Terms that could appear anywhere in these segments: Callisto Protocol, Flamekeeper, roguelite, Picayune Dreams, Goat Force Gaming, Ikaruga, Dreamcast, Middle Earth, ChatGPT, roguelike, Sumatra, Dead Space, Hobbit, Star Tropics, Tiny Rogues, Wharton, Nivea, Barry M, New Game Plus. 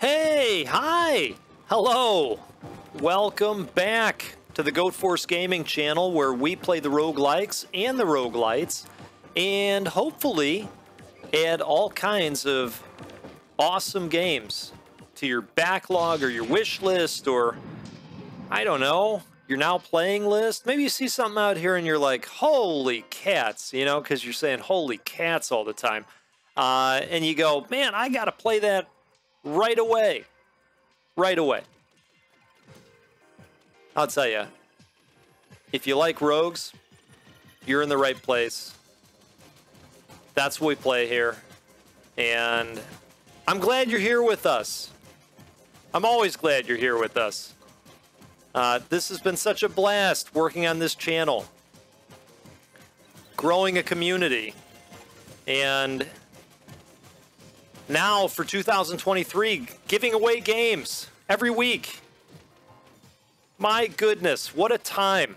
Hey, hi, hello, welcome back to the Goat Force Gaming channel, where we play the roguelikes and the roguelites, and hopefully add all kinds of awesome games to your backlog or your wish list, or I don't know, your now playing list. Maybe you see something out here and you're like, holy cats, you know, because you're saying holy cats all the time. And you go, man, I got to play that right away. Right away. I'll tell you, if you like rogues, you're in the right place. That's what we play here. And I'm glad you're here with us. I'm always glad you're here with us. This has been such a blast working on this channel, growing a community, and now for 2023, giving away games every week. My goodness, what a time.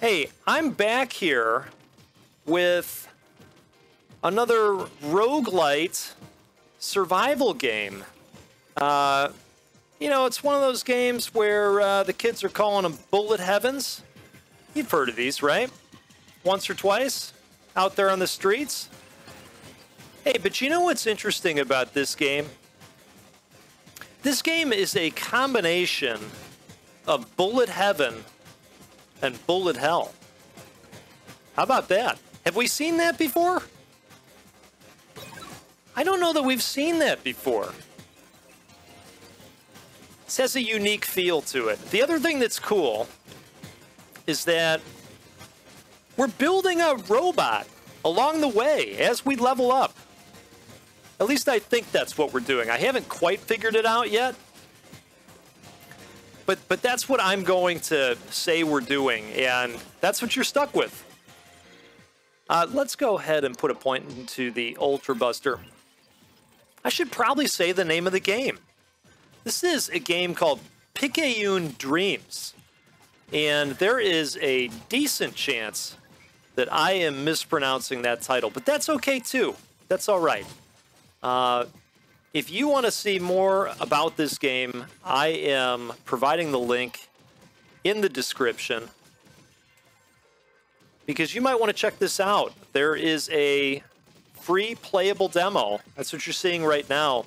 Hey, I'm back here with another roguelite survival game. You know, it's one of those games where the kids are calling them bullet heavens. You've heard of these, right? Once or twice out there on the streets. Hey, but you know what's interesting about this game? This game is a combination of bullet heaven and bullet hell. How about that? Have we seen that before? I don't know that we've seen that before. This has a unique feel to it. The other thing that's cool is that we're building a robot along the way as we level up. At least I think that's what we're doing. I haven't quite figured it out yet. But that's what I'm going to say we're doing, and that's what you're stuck with. Let's go ahead and put a point into the Ultra Buster. I should probably say the name of the game. This is a game called Picayune Dreams, and there is a decent chance that I am mispronouncing that title, but that's okay too. That's all right. If you want to see more about this game, I am providing the link in the description, because you might want to check this out. There is a free playable demo. That's what you're seeing right now.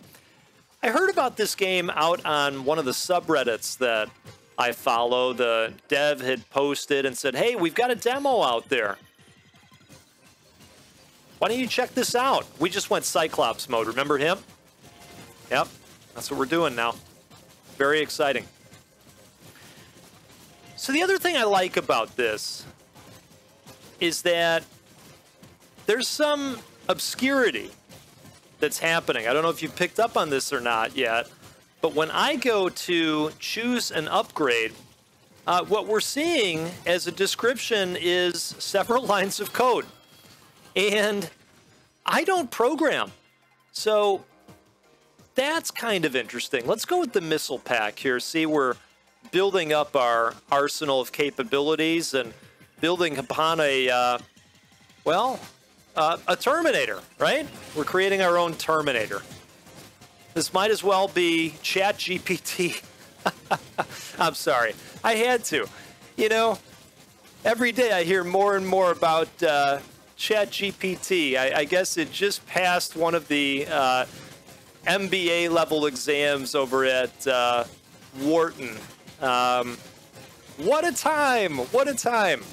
I heard about this game out on one of the subreddits that I follow. The dev had posted and said, hey, we've got a demo out there. Why don't you check this out? We just went Cyclops mode. Remember him? Yep, that's what we're doing now. Very exciting. So the other thing I like about this is that there's some obscurity that's happening. I don't know if you've picked up on this or not yet, but when I go to choose an upgrade, what we're seeing as a description is several lines of code. And I don't program, so that's kind of interesting. Let's go with the missile pack here. See, we're building up our arsenal of capabilities and building upon a Terminator, right? We're creating our own Terminator. This might as well be ChatGPT. I'm sorry, I had to. You know, every day I hear more and more about ChatGPT. I guess it just passed one of the MBA level exams over at Wharton. What a time! What a time!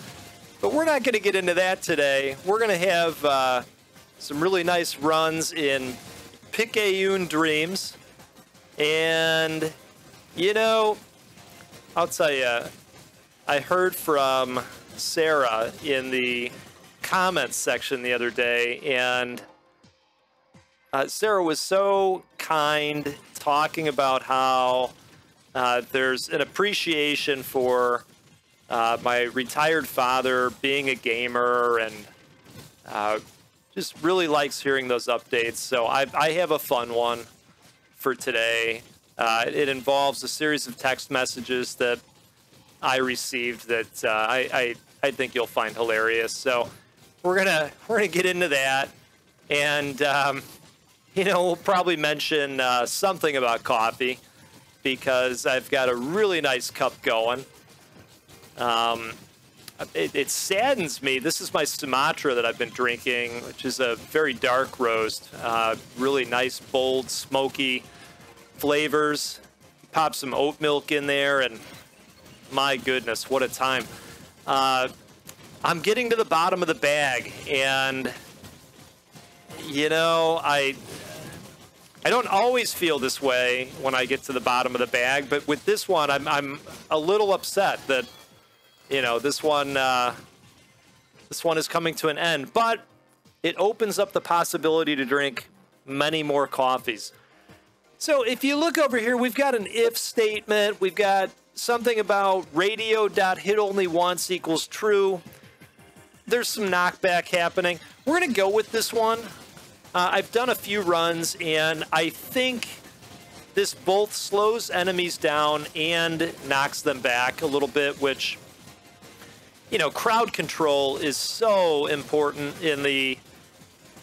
But we're not going to get into that today. We're going to have some really nice runs in Picayune Dreams. And, you know, I'll tell you, I heard from Sarah in the comments section the other day, and Sarah was so kind, talking about how there's an appreciation for my retired father being a gamer, and just really likes hearing those updates. So I have a fun one for today. It involves a series of text messages that I received that I think you'll find hilarious. So we're gonna get into that, and you know, we'll probably mention something about coffee, because I've got a really nice cup going. It saddens me. This is my Sumatra that I've been drinking, which is a very dark roast. Really nice, bold, smoky flavors. Pop some oat milk in there, and my goodness, what a time. I'm getting to the bottom of the bag, and, you know, I don't always feel this way when I get to the bottom of the bag, but with this one, I'm a little upset that, you know, this one is coming to an end, but it opens up the possibility to drink many more coffees. So if you look over here, we've got an if statement. We've got something about radio.hitOnlyOnce equals true. There's some knockback happening. We're going to go with this one. I've done a few runs, and I think this both slows enemies down and knocks them back a little bit, which, you know, crowd control is so important in the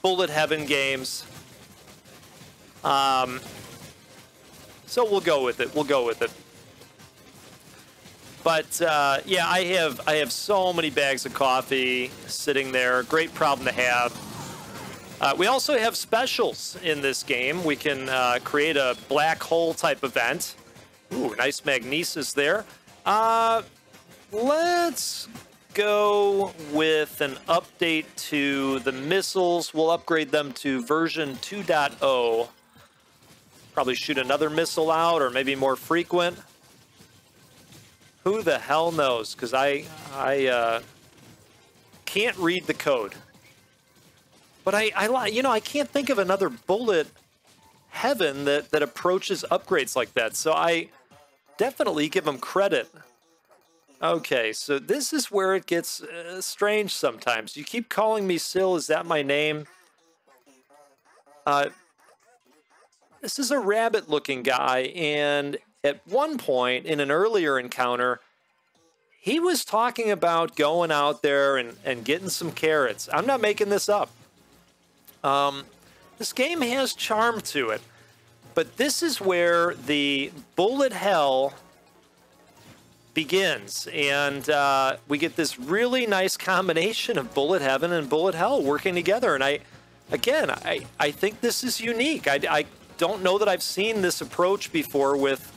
bullet heaven games. So we'll go with it. We'll go with it. But yeah, I have so many bags of coffee sitting there. Great problem to have. We also have specials in this game. We can create a black hole type event. Ooh, nice magnesis there. Let's go with an update to the missiles. We'll upgrade them to version 2.0. Probably shoot another missile out, or maybe more frequent. Who the hell knows? Because I can't read the code. But you know, I can't think of another bullet heaven that approaches upgrades like that. So I definitely give them credit. Okay, so this is where it gets strange sometimes. You keep calling me Syl. Is that my name? This is a rabbit-looking guy, and at one point in an earlier encounter, he was talking about going out there and getting some carrots. I'm not making this up. This game has charm to it, but this is where the bullet hell begins, and we get this really nice combination of bullet heaven and bullet hell working together. And I think this is unique. I don't know that I've seen this approach before with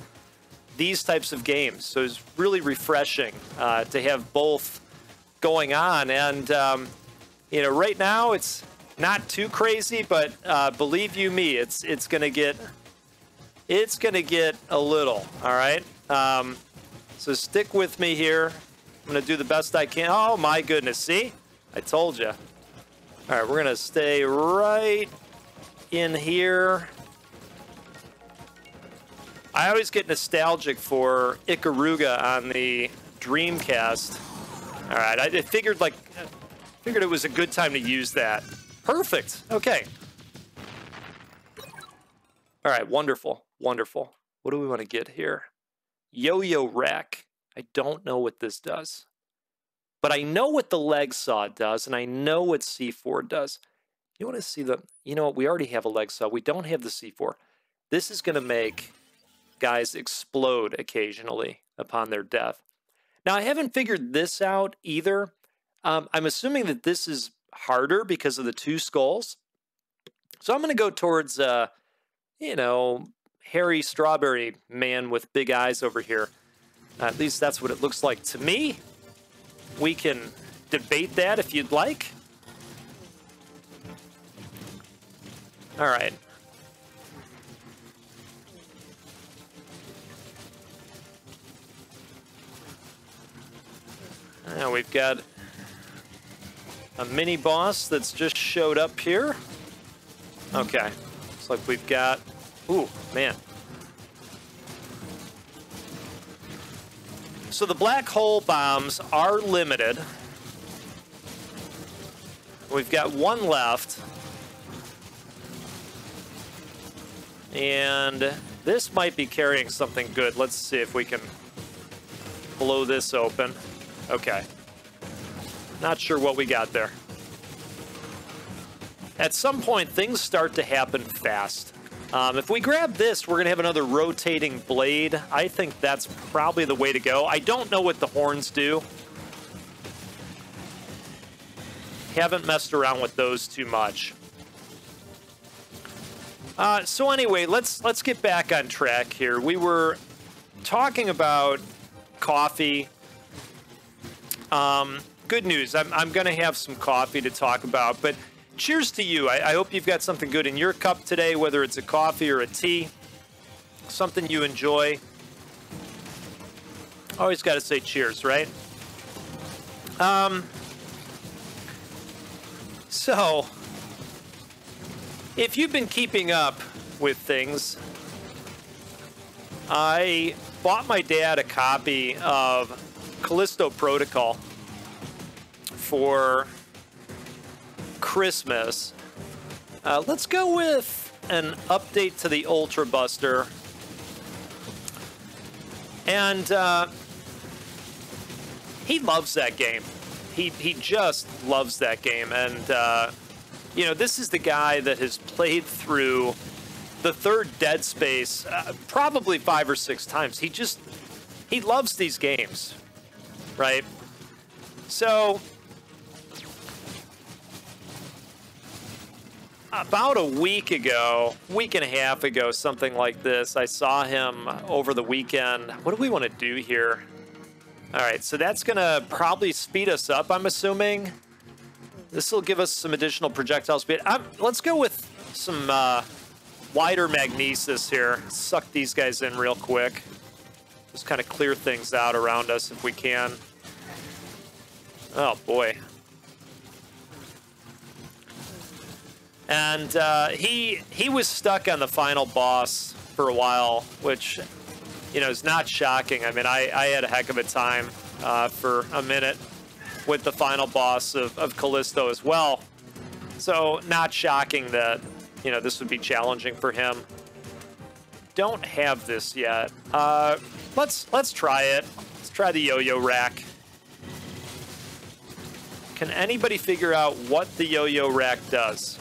these types of games, so it's really refreshing to have both going on. And you know, right now it's not too crazy, but believe you me, it's gonna get a little. All right, so stick with me here. I'm gonna do the best I can. Oh my goodness! See, I told you. All right, we're gonna stay right in here. I always get nostalgic for Ikaruga on the Dreamcast. All right, I figured it was a good time to use that. Perfect. Okay. All right. Wonderful. Wonderful. What do we want to get here? Yo-yo rack. I don't know what this does, but I know what the leg saw does, and I know what C4 does. You want to see the? You know what? We already have a leg saw. We don't have the C4. This is going to make guys explode occasionally upon their death. Now, I haven't figured this out either. I'm assuming that this is harder because of the two skulls. So I'm going to go towards, you know, hairy strawberry man with big eyes over here. At least that's what it looks like to me. We can debate that if you'd like. All right. Now we've got a mini boss that's just showed up here. Okay, looks like we've got, ooh, man. So the black hole bombs are limited. We've got one left. And this might be carrying something good. Let's see if we can blow this open. Okay. Not sure what we got there. at some point things start to happen fast. If we grab this, we're going to have another rotating blade. I think that's probably the way to go. I don't know what the horns do. Haven't messed around with those too much. So anyway, let's get back on track here. We were talking about coffee. Good news. I'm going to have some coffee to talk about, but cheers to you. I hope you've got something good in your cup today, whether it's a coffee or a tea, something you enjoy. Always got to say cheers, right? So, if you've been keeping up with things, I bought my dad a copy of Callisto Protocol for Christmas. Let's go with an update to the Ultra Buster. And he loves that game. He just loves that game. And, you know, this is the guy that has played through the third Dead Space probably 5 or 6 times. He loves these games, right? So, about a week ago, week and a half ago, something like this, I saw him over the weekend. What do we want to do here? All right, so that's going to probably speed us up, I'm assuming. This will give us some additional projectile speed. Let's go with some wider magnesis here. Suck these guys in real quick. Just kind of clear things out around us if we can. Oh, boy. And he was stuck on the final boss for a while, which, you know, is not shocking. I mean, I had a heck of a time for a minute with the final boss of Callisto as well. So not shocking that, you know, this would be challenging for him. Don't have this yet. Let's try it. Let's try the yo-yo rack. Can anybody figure out what the yo-yo rack does?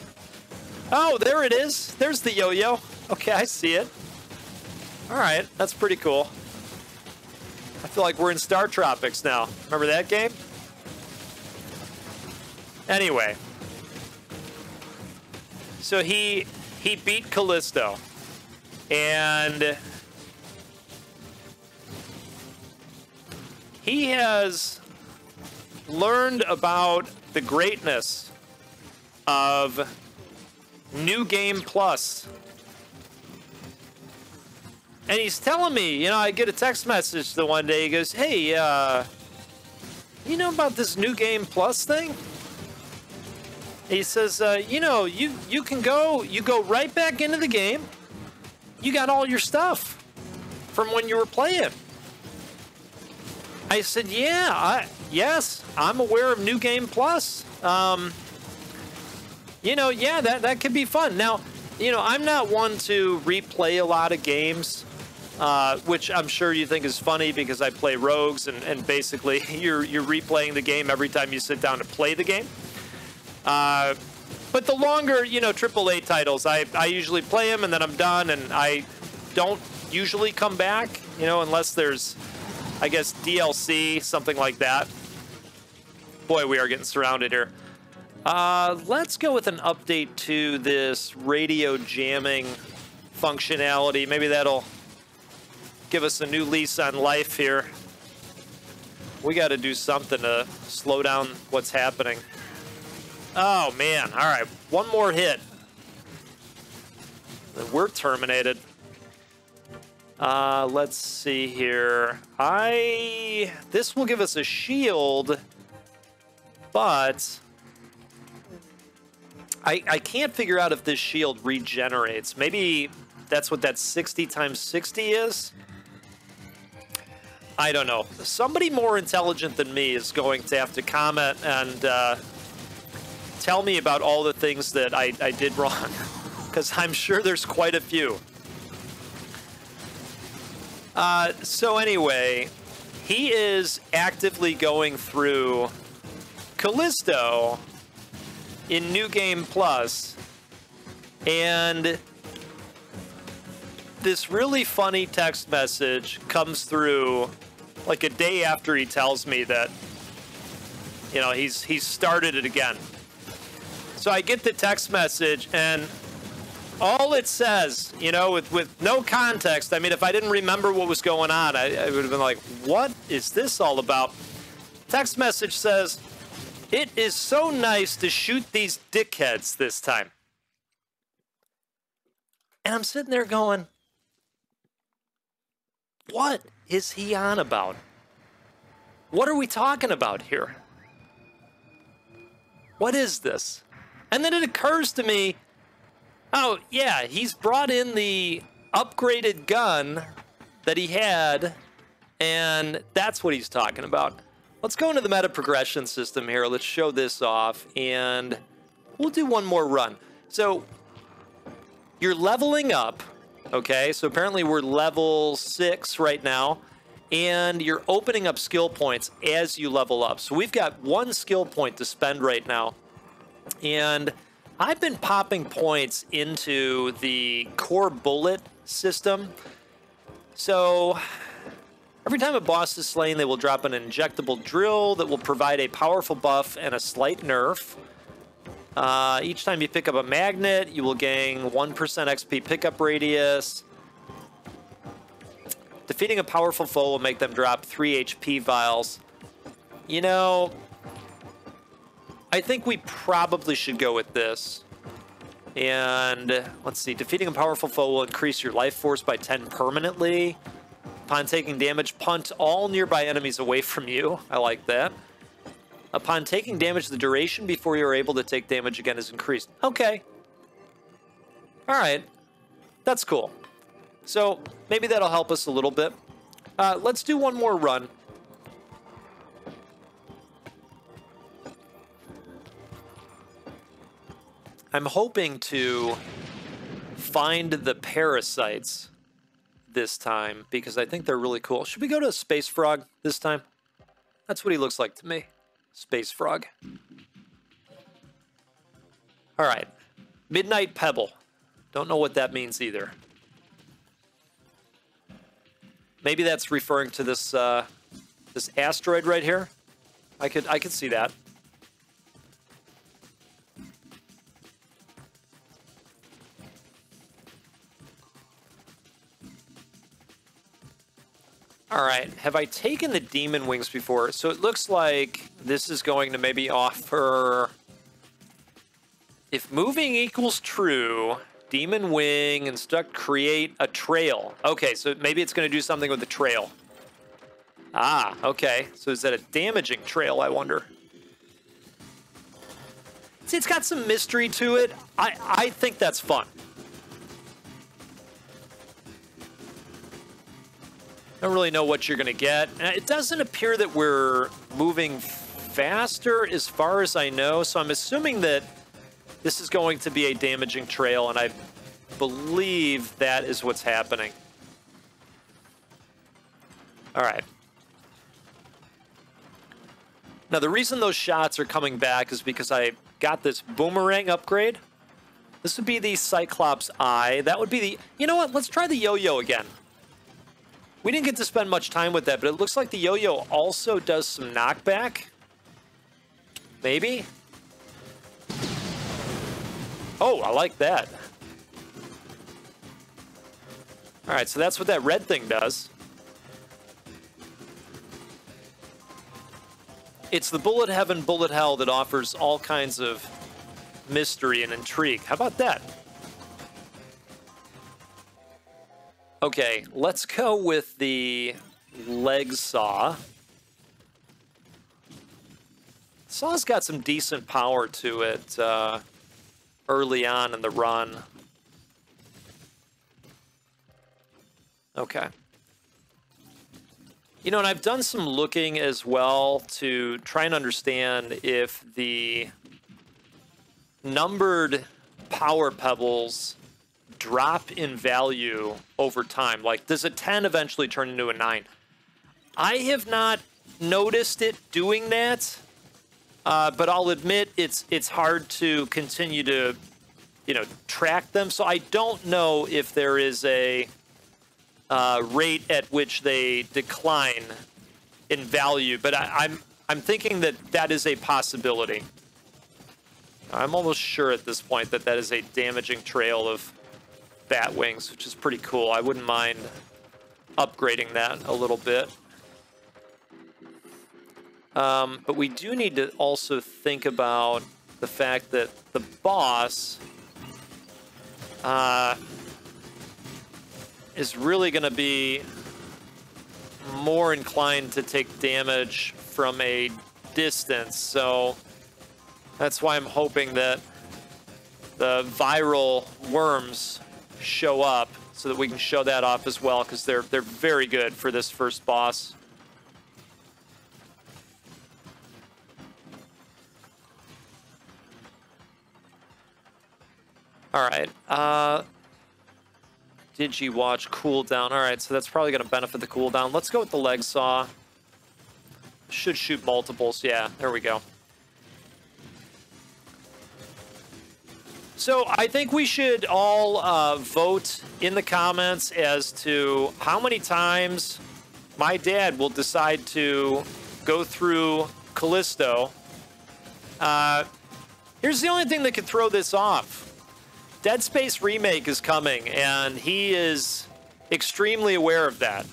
Oh, there it is. There's the yo-yo. Okay, I see it. All right, that's pretty cool. I feel like we're in Star Tropics now. Remember that game? Anyway. So he beat Callisto. And he has learned about the greatness of New Game Plus. And he's telling me, you know, I get a text message the one day, he goes, hey, you know about this New Game Plus thing? He says, you know, you can go, you go right back into the game. You got all your stuff from when you were playing. I said, yeah, yes, I'm aware of New Game Plus. You know, yeah, that could be fun. Now, you know, I'm not one to replay a lot of games, which I'm sure you think is funny because I play Rogues, and basically you're replaying the game every time you sit down to play the game. But the longer, you know, AAA titles, I usually play them and then I'm done, and I don't usually come back, you know, unless there's, I guess, DLC, something like that. Boy, we are getting surrounded here. Let's go with an update to this radio jamming functionality. Maybe that'll give us a new lease on life here. We got to do something to slow down what's happening. Oh, man. All right. One more hit. We're terminated. Let's see here. This will give us a shield, but I can't figure out if this shield regenerates. Maybe that's what that 60 times 60 is? I don't know. Somebody more intelligent than me is going to have to comment and tell me about all the things that I did wrong. Because I'm sure there's quite a few. So anyway, he is actively going through Callisto in New Game Plus, and this really funny text message comes through like a day after he tells me that, you know, he's started it again. So I get the text message, and all it says, you know, with no context, I mean, if I didn't remember what was going on, I would have been like, what is this all about? Text message says, "It is so nice to shoot these dickheads this time." And I'm sitting there going, what is he on about? What are we talking about here? What is this? And then it occurs to me, oh, yeah, he's brought in the upgraded gun that he had, and that's what he's talking about. Let's go into the meta progression system here. Let's show this off, and we'll do one more run. So you're leveling up, okay? So apparently we're level 6 right now, and you're opening up skill points as you level up. So we've got 1 skill point to spend right now, and I've been popping points into the core bullet system. So every time a boss is slain, they will drop an injectable drill that will provide a powerful buff and a slight nerf. Each time you pick up a magnet, you will gain 1% XP pickup radius. Defeating a powerful foe will make them drop 3 HP vials. You know, I think we probably should go with this. And let's see, defeating a powerful foe will increase your life force by 10 permanently. Upon taking damage, punt all nearby enemies away from you. I like that. Upon taking damage, the duration before you're able to take damage again is increased. Okay. All right. That's cool. So maybe that'll help us a little bit. Let's do one more run. I'm hoping to find the parasites this time because I think they're really cool. Should we go to a space frog this time? That's what he looks like to me. Space frog. All right. Midnight pebble. Don't know what that means either. Maybe that's referring to this this asteroid right here. I could see that. All right, have I taken the demon wings before? So it looks like this is going to maybe offer, if moving equals true, demon wing, instruct, create a trail. Okay, so maybe it's going to do something with the trail. Ah, okay. So is that a damaging trail, I wonder? See, it's got some mystery to it. I think that's fun. Don't really know what you're going to get. It doesn't appear that we're moving faster as far as I know, so I'm assuming that this is going to be a damaging trail, and I believe that is what's happening. All right. Now, the reason those shots are coming back is because I got this boomerang upgrade. This would be the Cyclops Eye. That would be the... You know what? Let's try the yo-yo again. We didn't get to spend much time with that, but it looks like the yo-yo also does some knockback. Maybe? Oh, I like that. All right, so that's what that red thing does. It's the bullet heaven, bullet hell that offers all kinds of mystery and intrigue. How about that? Okay, let's go with the leg saw. Saw's got some decent power to it early on in the run. Okay. You know, and I've done some looking as well to try and understand if the numbered power pebbles drop in value over time. Like, does a 10 eventually turn into a 9? I have not noticed it doing that. But I'll admit it's hard to continue to, track them. So I don't know if there is a rate at which they decline in value, but I'm thinking that that is a possibility. I'm almost sure at this point that that is a damaging trail of bat wings, which is pretty cool. I wouldn't mind upgrading that a little bit. But we do need to also think about the fact that the boss is really going to be more inclined to take damage from a distance. So that's why I'm hoping that the viral worms show up so that we can show that off as well, because they're very good for this first boss. All right. Digi-watch cooldown. All right, so that's probably going to benefit the cooldown. Let's go with the leg saw. Should shoot multiples. Yeah, there we go. So I think we should all vote in the comments as to how many times my dad will decide to go through Callisto. Here's the only thing that could throw this off. Dead Space Remake is coming, and he is extremely aware of that.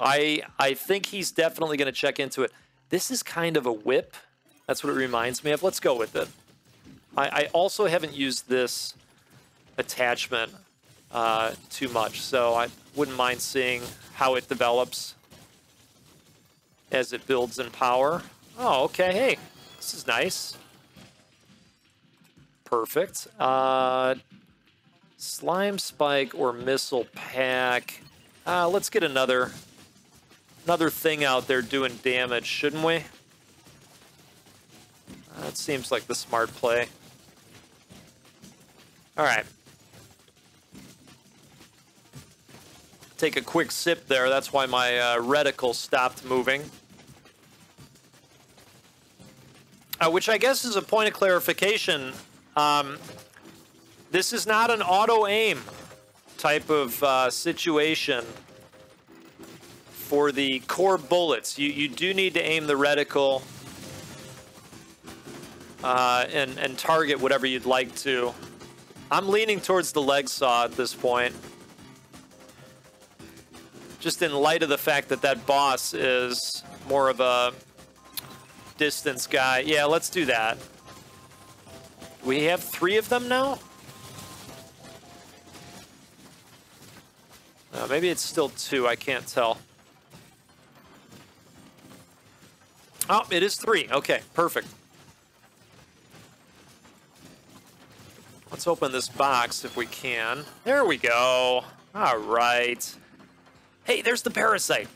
I think he's definitely going to check into it. This is kind of a whip. That's what it reminds me of. Let's go with it. I also haven't used this attachment too much, so I wouldn't mind seeing how it develops as it builds in power. Oh, okay. Hey, this is nice. Perfect. Slime spike or missile pack. Let's get another thing out there doing damage, shouldn't we? That seems like the smart play. All right. Take a quick sip there. That's why my reticle stopped moving. Which I guess is a point of clarification. This is not an auto-aim type of situation for the core bullets. You do need to aim the reticle. And target whatever you'd like to. I'm leaning towards the leg saw at this point. Just in light of the fact that that boss is more of a distance guy. Yeah, let's do that. We have 3 of them now? Maybe it's still 2, I can't tell. Oh, it is 3, okay, perfect. Let's open this box if we can. There we go. All right. Hey, there's the parasite.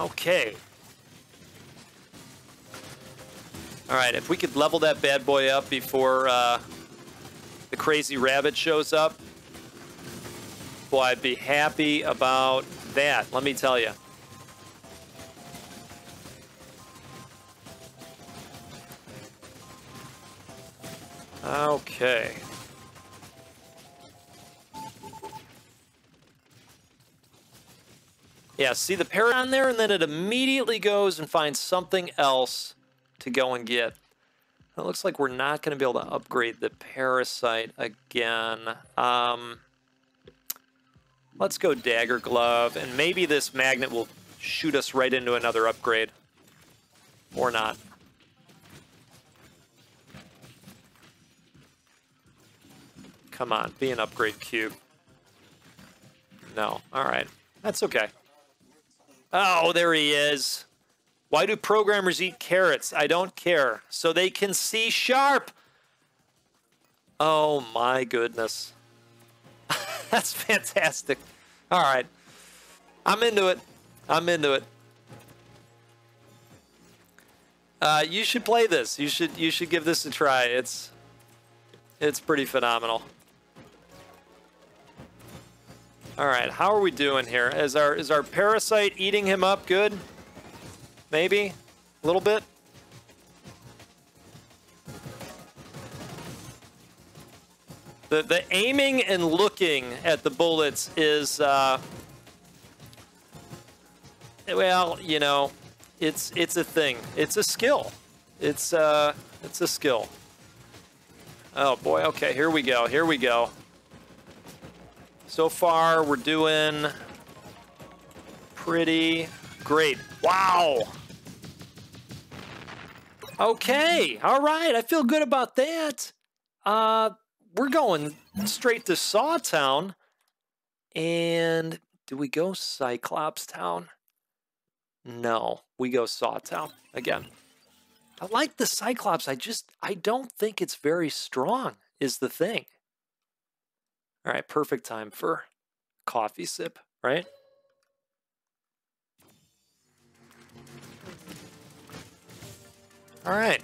Okay. All right, if we could level that bad boy up before the crazy rabbit shows up, boy, I'd be happy about that, let me tell you. Okay. Yeah, see the parrot on there, and then it immediately goes and finds something else to go and get. It looks like we're not going to be able to upgrade the parasite again. Let's go dagger glove, and maybe this magnet will shoot us right into another upgrade. Or not. Come on, be an upgrade cube. No, all right, that's okay. Oh, there he is. Why do programmers eat carrots? I don't care. So they can see sharp. Oh my goodness. That's fantastic. All right, I'm into it, I'm into it. You should play this, you should give this a try. It's pretty phenomenal. All right, how are we doing here? Is our parasite eating him up good? maybe? A little bit? The aiming and looking at the bullets is, well, you know, it's a thing. It's a skill. It's a skill. Oh boy, okay, here we go, here we go. So far, we're doing pretty great. Wow! Okay, all right, I feel good about that. We're going straight to Sawtown. And do we go Cyclops Town? No, we go Sawtown again. I like the Cyclops. I don't think it's very strong is the thing. All right, perfect time for coffee sip, right? All right.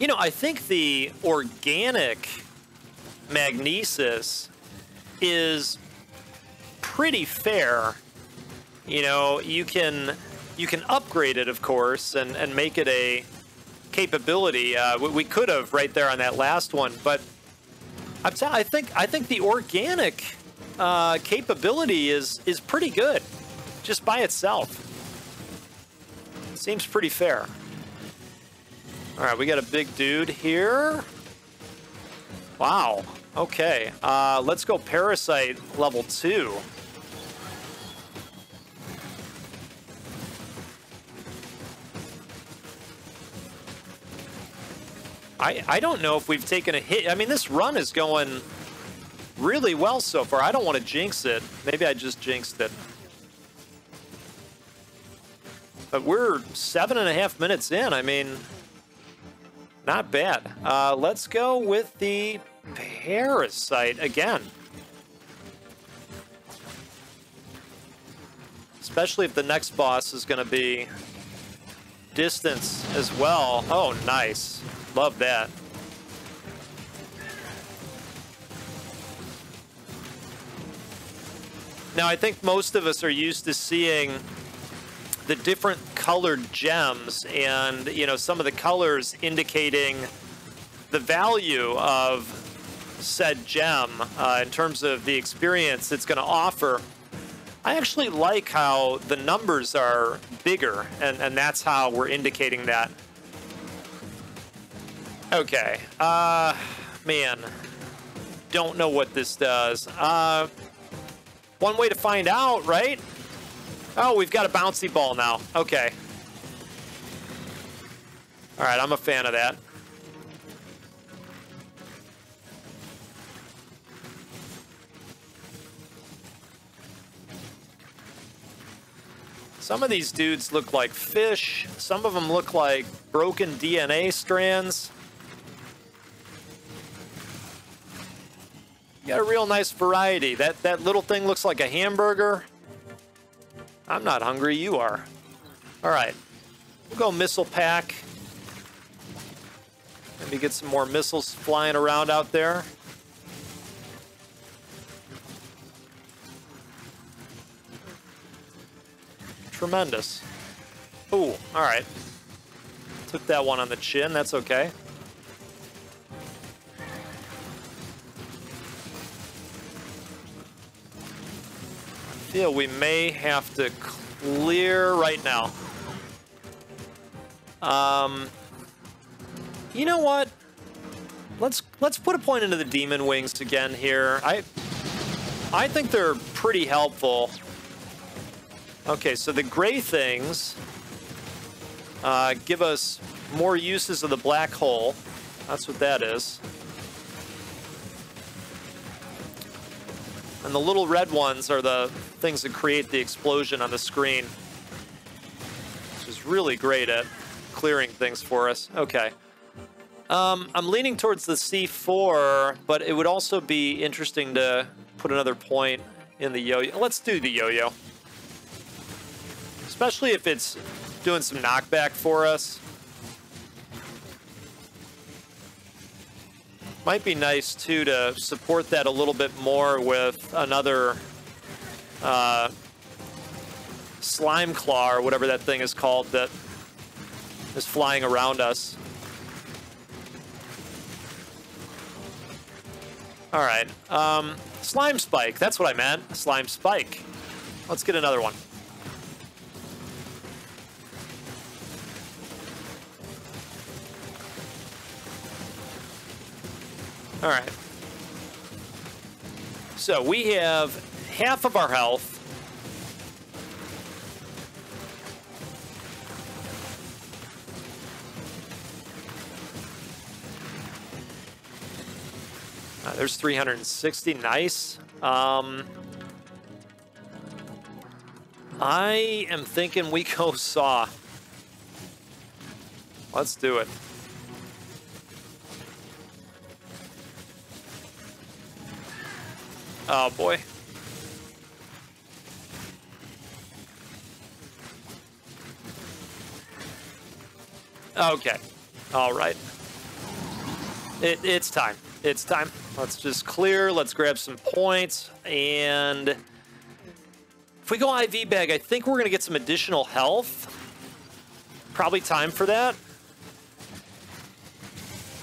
You know, I think the organic magnesis is pretty fair. You know, you can upgrade it, of course, and make it a capability. We could have right there on that last one, but I think the organic capability is pretty good, just by itself. Seems pretty fair. All right, we got a big dude here. Wow. Okay. Let's go Parasite level 2. I don't know if we've taken a hit. I mean, this run is going really well so far. I don't want to jinx it. Maybe I just jinxed it. But we're 7.5 minutes in. I mean, not bad. Let's go with the Parasite again. Especially if the next boss is going to be distance as well. Oh, nice. Love that. Now, I think most of us are used to seeing the different colored gems and, you know, some of the colors indicating the value of said gem in terms of the experience it's going to offer. I actually like how the numbers are bigger, and that's how we're indicating that. Okay, man, don't know what this does. One way to find out, right? Oh, we've got a bouncy ball now. Okay. All right, I'm a fan of that. Some of these dudes look like fish. Some of them look like broken DNA strands. Got a real nice variety. That little thing looks like a hamburger. I'm not hungry, you are. All right, we'll go missile pack. Let me get some more missiles flying around out there. Tremendous. Ooh, all right. Took that one on the chin, that's okay. Yeah, we may have to clear right now. You know what? Let's put a point into the demon wings again here. I think they're pretty helpful. Okay, so the gray things give us more uses of the black hole. That's what that is. And the little red ones are the things that create the explosion on the screen, which is really great at clearing things for us. Okay. I'm leaning towards the C4, but it would also be interesting to put another point in the yo-yo. Let's do the yo-yo. Especially if it's doing some knockback for us. Might be nice, too, to support that a little bit more with another slime claw, or whatever that thing is called, that is flying around us. All right. Slime spike. That's what I meant. Slime spike. Let's get another one. All right. So we have half of our health. There's 360. Nice. I am thinking we go saw. Let's do it. Oh, boy. Okay. All right. It's time. It's time. Let's just clear. Let's grab some points. And if we go IV bag, I think we're going to get some additional health. Probably time for that.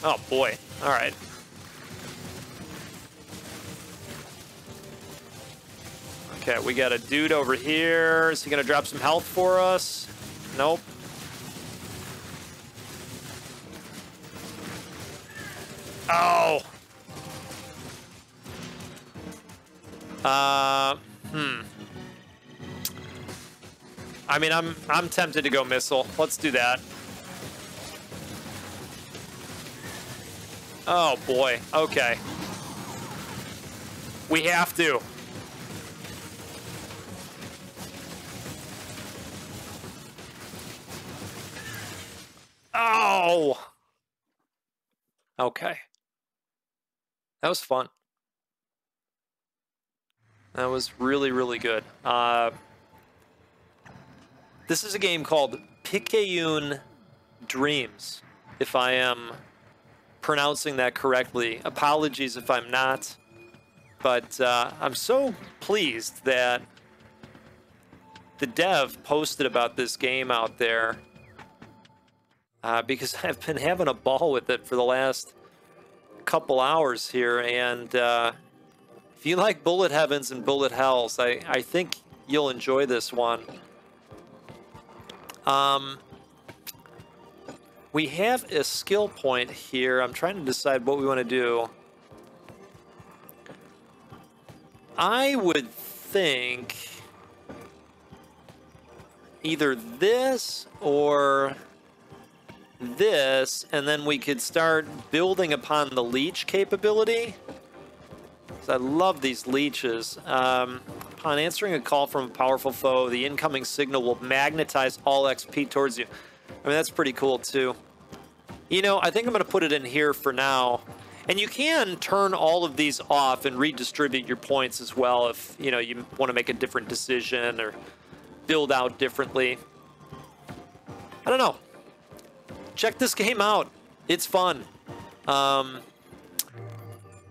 Oh, boy. All right. Okay, we got a dude over here. Is he going to drop some health for us? Nope. Oh! I mean, I'm tempted to go missile. Let's do that. Oh, boy. Okay. We have to. Oh! Okay. That was fun. That was really, really good. This is a game called Picayune Dreams, if I am pronouncing that correctly. Apologies if I'm not. But I'm so pleased that the dev posted about this game out there, because I've been having a ball with it for the last couple hours here, and if you like bullet heavens and bullet hells, I think you'll enjoy this one. We have a skill point here. I'm trying to decide what we want to do. I would think either this or this, and then we could start building upon the leech capability. So I love these leeches. Upon answering a call from a powerful foe, the incoming signal will magnetize all XP towards you. I mean, that's pretty cool too. You know, I think I'm going to put it in here for now. And you can turn all of these off and redistribute your points as well if, you know, you want to make a different decision or build out differently. I don't know. Check this game out. It's fun.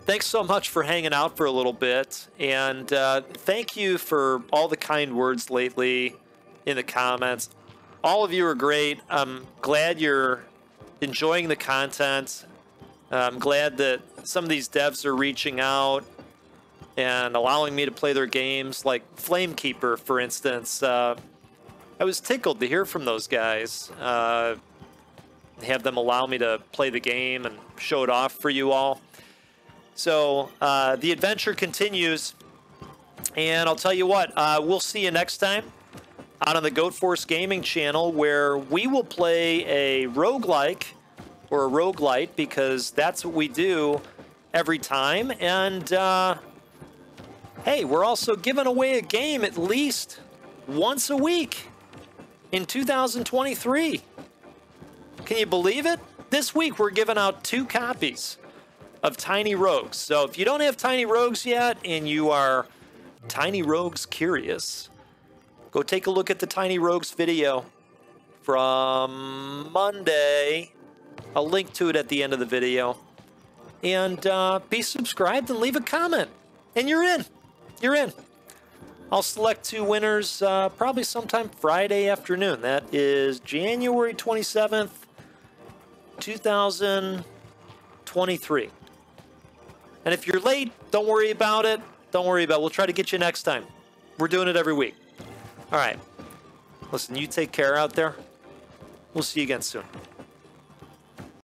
Thanks so much for hanging out for a little bit. And thank you for all the kind words lately in the comments. All of you are great. I'm glad you're enjoying the content. I'm glad that some of these devs are reaching out and allowing me to play their games. Like Flamekeeper, for instance. I was tickled to hear from those guys. Have them allow me to play the game and show it off for you all. So the adventure continues, and I'll tell you what, we'll see you next time out on the Goat Force Gaming channel, where we will play a roguelike, or a roguelite, because that's what we do every time. And hey, we're also giving away a game at least once a week in 2023. Can you believe it? This week we're giving out 2 copies of Tiny Rogues. So if you don't have Tiny Rogues yet and you are Tiny Rogues curious, go take a look at the Tiny Rogues video from Monday. I'll link to it at the end of the video. and be subscribed and leave a comment, and you're in. You're in. I'll select 2 winners probably sometime Friday afternoon. That is January 27th, 2023. And if you're late, don't worry about it. Don't worry about it. We'll try to get you next time. We're doing it every week. All right. Listen, you take care out there. We'll see you again soon.